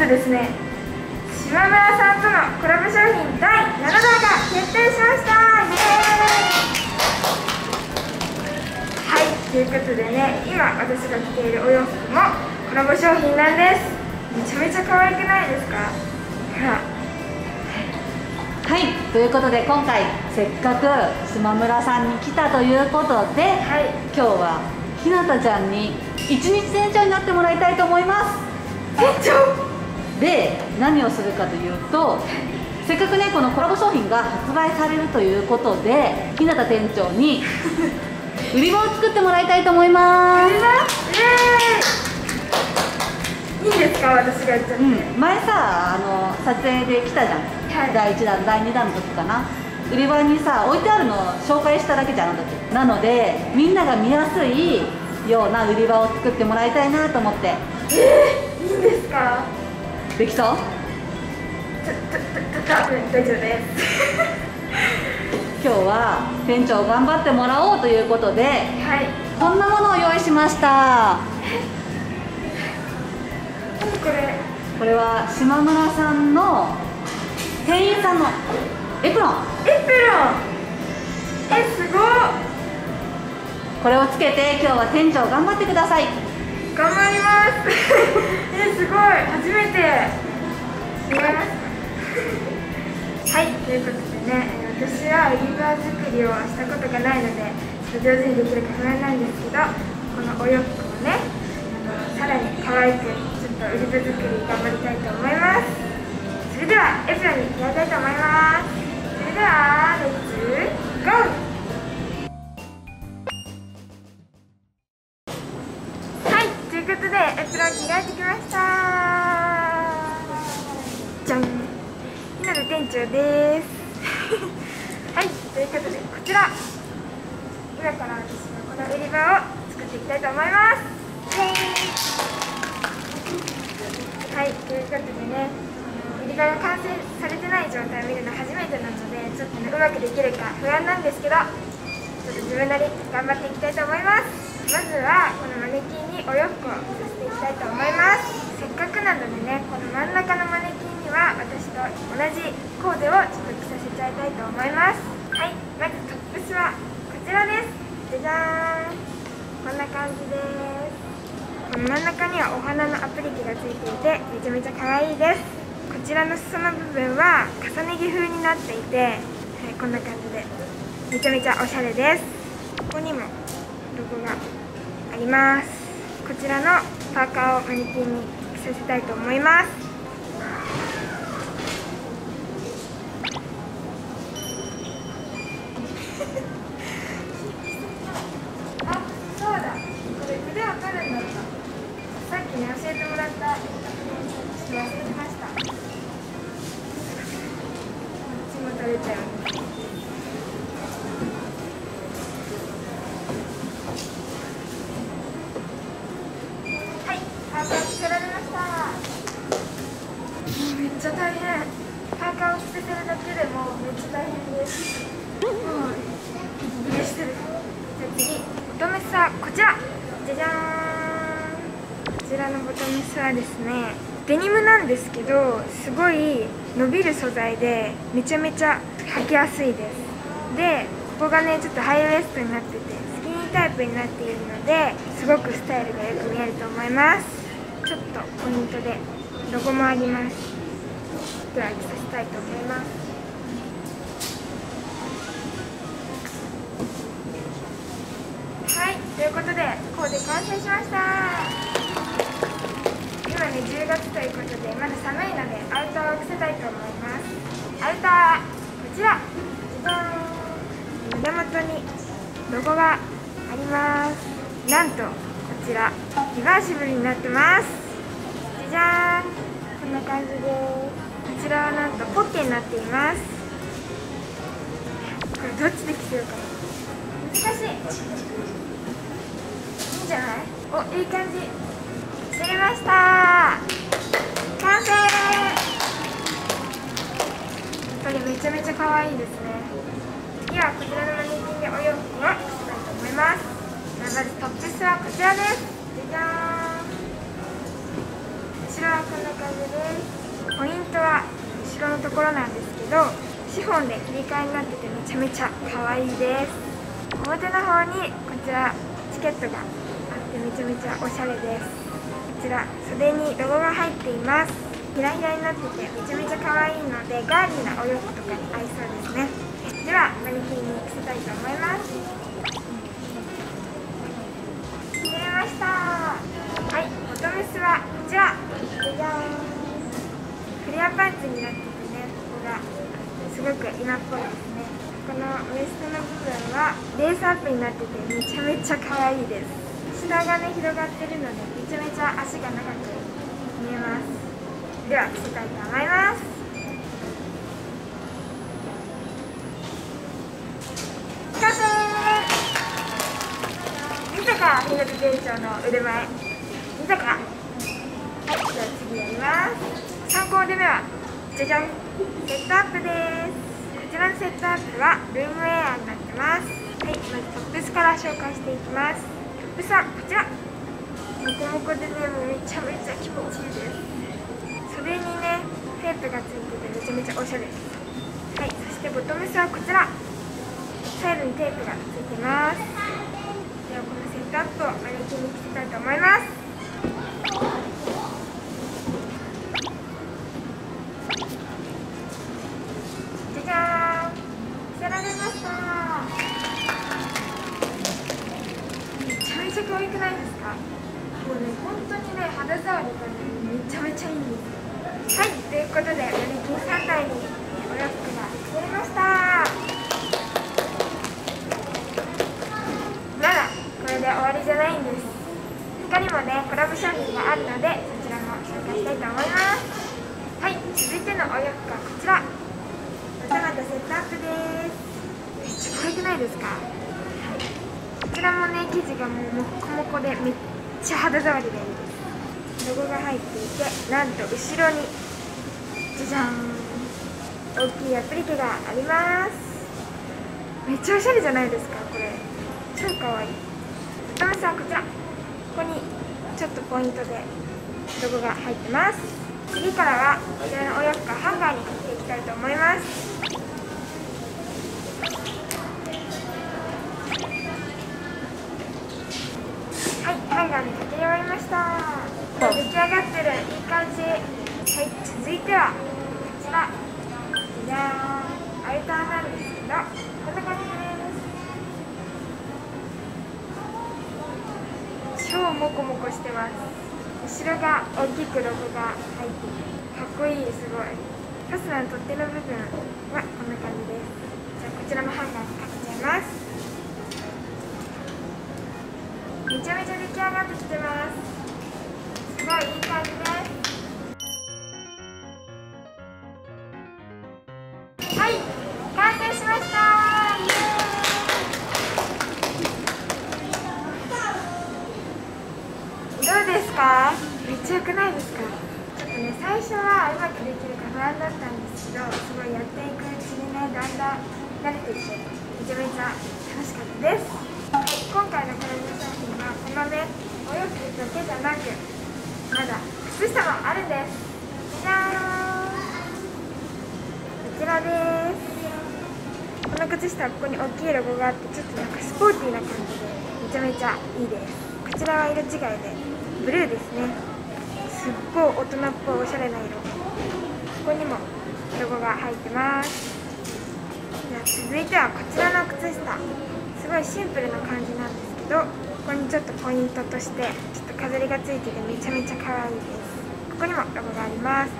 とですね、島村さんとのコラボ商品第7弾が決定しました。イエーイ。はい、ということでね、今私が着ているお洋服もコラボ商品なんです。めちゃめちゃ可愛くないですか？はい、ということで今回せっかく島村さんに来たということで、はい、今日はひなたちゃんに一日店長になってもらいたいと思います。店長で何をするかというと、せっかくねこのコラボ商品が発売されるということで、ひなた店長に売り場を作ってもらいたいと思います。いいですか、私が言っちゃって。前さ、撮影で来たじゃん、はい、第1弾第2弾の時かな、売り場にさ置いてあるのを紹介しただけじゃん、あの時。なのでみんなが見やすいような売り場を作ってもらいたいなと思って。いいんですか？できそう？多分大丈夫です。今日は店長頑張ってもらおうということで、はい、こんなものを用意しました。これは島村さんの店員さんのエプロン。すごい。これをつけて今日は店長頑張ってください。頑張りますすごい、初めて見ましたはい、ということでね、私は売り場作りをしたことがないので上手にできるか不安なんですけど、このお洋服をねさらに可愛く売り場作り頑張りたいと思います。それではエプロンに着替えたいと思います。それではレッツゴー。はい、ということでエプロン着替えてきました。じゃん、ひなた店長ですはい、ということでこちら今から私のこの売り場を作っていきたいと思います。はい、ということでね、売り場が完成されてない状態を見るのは初めてなので、ちょっとね、うまくできるか不安なんですけど、ちょっと自分なり頑張っていきたいと思います。まずは、このマネキンにお洋服をさせていきたいと思います。せっかくなのでね、この真ん中のマネキンには、私と同じコーデをちょっと着させちゃいたいと思います。はい、まずトップスはこちらです。じゃじゃーん。こんな感じです。真ん中にはお花のアプリケがついていてめちゃめちゃ可愛いです。こちらの裾の部分は重ね着風になっていて、はい、こんな感じでめちゃめちゃおしゃれです。ここにもロゴがあります。こちらのパーカーをマネキンに着させたいと思います。あ、そうだ、これ腕を取るんだった。さっきね、教えてもらったちょっと忘れてました。こっちも取れちゃいます。はい、パーカー作られました。めっちゃ大変。パーカーを着せてるだけでもめっちゃ大変です。びっくりしてる。じゃあ次、ボトムスはこちら。じゃじゃーん。こちらのボトムスはですね、デニムなんですけど、すごい伸びる素材でめちゃめちゃ履きやすいです。で、ここがねちょっとハイウエストになっててスキニータイプになっているので、すごくスタイルがよく見えると思います。ちょっとポイントでロゴもあります。では着させたいと思います。はい、ということでコーデ完成しました。今ね、10月ということでまだ寒いのでアウターを着せたいと思います。アウターはこちら。じゃじゃーん。胸元にロゴがあります。なんとこちらリバーシブルになってます。じゃじゃーん。こんな感じです。こちらはなんとポッケになっています。これどっちで着せようかな、難しい。いいんじゃない？お、いい感じ。作りました。完成。やっぱりめちゃめちゃ可愛いですね。次はこちらのマネキンでお洋服を着たいと思います。まずトップスはこちらです。じゃじゃーん。ちらはこんな感じです。ポイントは後ろのところなんですけど、シフォンで切り替えになっててめちゃめちゃ可愛いです。表の方にこちらチケットがあってめちゃめちゃおしゃれです。こちら袖にロゴが入っています。ひらひらになっててめちゃめちゃ可愛いので、ガーリーなお洋服とかに合いそうですね。ではマネキンに着せたいと思います。決めました。はい、ボトムスはこちら、じゃーん、フレアパンツになっててね、ここがすごく今っぽいですね。このウエストの部分はレースアップになっててめちゃめちゃ可愛いです。下がね、広がってるのでめちゃめちゃ足が長く見えます。では着せたいと思います。完成。豊か日向店長の腕前、豊か。はい、じゃあ次やります。3コーデ目はじゃじゃん、セットアップです。こちらのセットアップはルームウェアになってます。はい、まずトップスから紹介していきます。トップスはこちら、モコモコでね、めちゃめちゃ気持ちいいです。袖にね、テープがついててめちゃめちゃおしゃれです。はい、そしてボトムスはこちら、サイドにテープがついてます。ではこのセットアップをマネキンに着せたいと思います。可愛くないですか？もうね、本当にね、肌触りがね、めちゃめちゃいいんです。はい、ということでマネキン3体にお洋服が作れました。まだこれで終わりじゃないんです。他にもね、コラボ商品があるのでそちらも紹介したいと思います。はい、続いてのお洋服はこちら、またまたセットアップです。めっちゃ可愛くないですか？こちらもね、生地がもうモコモコでめっちゃ肌触りがいいです。ロゴが入っていて、なんと後ろにじゃじゃーん、大きいアプリケがあります。めっちゃおしゃれじゃないですか？これ超かわいい。ボトムスはこちら、ここにちょっとポイントでロゴが入ってます。次からはこちらのお洋服はハンガーにかけていきたいと思います。ハンガーにかけ終わりました。出来上がってる、いい感じ。はい、続いてはこちら、じゃじゃーん、アウターなんですけど、こんな感じです。超モコモコしてます。後ろが大きくロゴが入っていてかっこいい、すごい。ファスナーの取っ手の部分はこんな感じです。じゃあこちらもハンガーにかけちゃいます。めちゃめちゃ出来上がってきてます。すごいいい感じです。はい、完成しましたー。イエーイ。どうですか？めっちゃ良くないですか？ちょっとね、最初はうまくできるか不安だったんですけど、すごいやっていくうちにね、だんだん慣れてきて、めちゃめちゃ楽しかったです。はい、今回のコラボ商品はこのね、お洋服だけじゃなくまだ靴下もあるんです。じゃーん、こちらです。この靴下はここに大きいロゴがあって、ちょっとなんかスポーティーな感じでめちゃめちゃいいです。こちらは色違いでブルーですね。すっごい大人っぽいおしゃれな色。ここにもロゴが入ってます。じゃあ続いてはこちらの靴下、すごいシンプルな感じなんですけど、ここにちょっとポイントとしてちょっと飾りがついててめちゃめちゃ可愛いです。ここにもロゴがあります。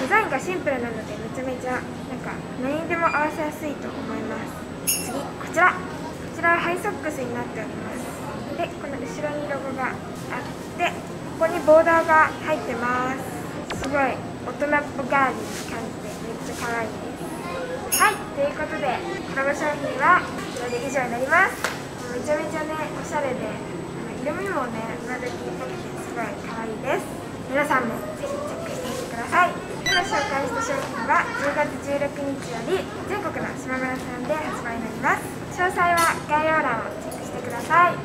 デザインがシンプルなのでめちゃめちゃなんか何にでも合わせやすいと思います。次、こちら、こちらはハイソックスになっております。で、この後ろにロゴがあって、ここにボーダーが入ってます。すごい大人っぽガーリーな感じでめっちゃ可愛いです。はい、ということでコラボ商品は以上になります。めちゃめちゃね、おしゃれで、色味もね、今時っぽくてすごい可愛いです。皆さんもぜひチェックしてみてください。今紹介した商品は10月16日より全国のしまむらさんで発売になります。詳細は概要欄をチェックしてください。は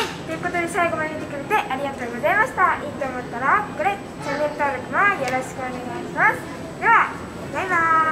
い、ということで最後まで見てくれてありがとうございました。いいと思ったらこれチャンネル登録もよろしくお願いします。では、バイバーイ。